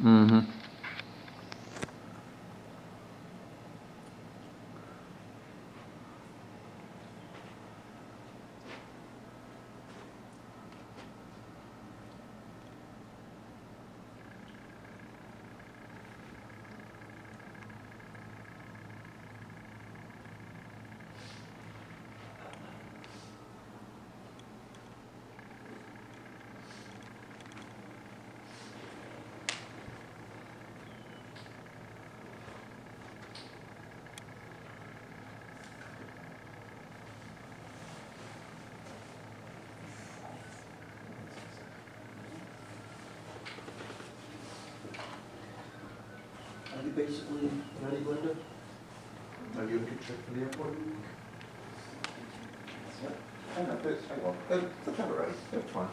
Mm-hmm. Basically, ready, Glenda? Have you a good trip to the airport? Yep. I know, but hang on. That's about right. That's fine.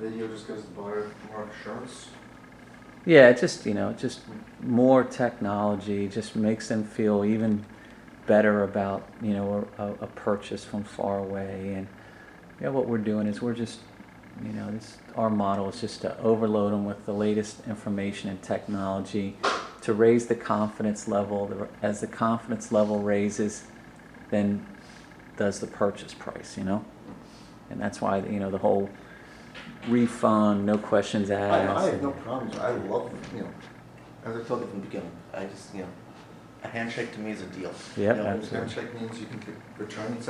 Then you'll just go to buy more insurance? Yeah, just, you know, just more technology just makes them feel even better about, you know, a purchase from far away. And you know, what we're doing is we're just, you know, this, our model is just to overload them with the latest information and technology to raise the confidence level. As the confidence level raises, then does the purchase price, you know? And that's why, you know, the whole refund, no questions asked. I have no problems. I love, you know, as I told you from the beginning, I just, you know, a handshake to me is a deal. Yeah, you know, a handshake means you can return and